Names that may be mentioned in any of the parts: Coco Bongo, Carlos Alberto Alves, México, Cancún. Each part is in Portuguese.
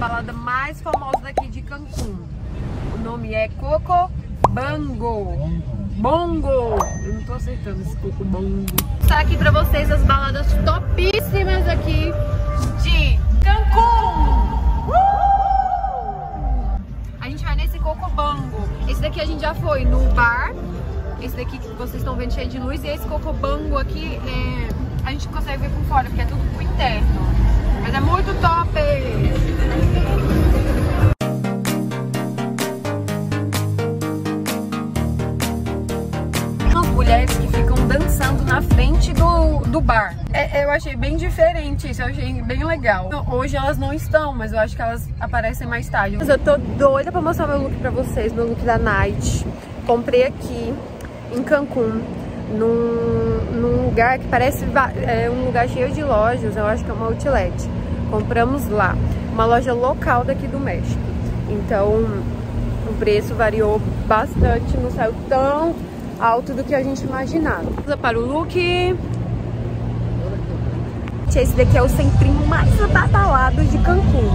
Balada mais famosa daqui de Cancún. O nome é Coco Bongo. Eu não tô acertando esse Coco Bongo. Tá aqui pra vocês as baladas topíssimas aqui de Cancún. A gente vai nesse Coco Bongo. Esse daqui a gente já foi no bar. Esse daqui que vocês estão vendo cheio de luz. E esse Coco Bongo aqui a gente consegue ver por fora, porque é tudo por interno. Mas é muito top! As mulheres que ficam dançando na frente do bar. Eu achei bem diferente isso, eu achei bem legal. Hoje elas não estão, mas eu acho que elas aparecem mais tarde. Eu tô doida pra mostrar meu look pra vocês, meu look da night. Comprei aqui em Cancún, num lugar que parece um lugar cheio de lojas, eu acho que é uma outlet. Compramos lá, uma loja local daqui do México. Então o preço variou bastante, não saiu tão alto do que a gente imaginava. Para o look, esse daqui é o centrinho mais badalado de Cancún.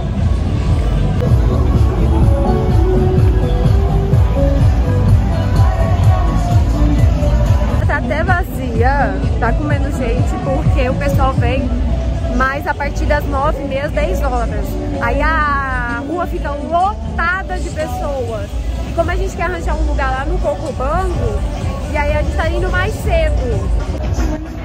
Tá até vazia, tá com menos gente, porque o pessoal vem mais a partir das 9h30, 10 horas. Aí a rua fica lotada de pessoas. E como a gente quer arranjar um lugar lá no Coco Bongo, e aí a gente tá indo mais cedo.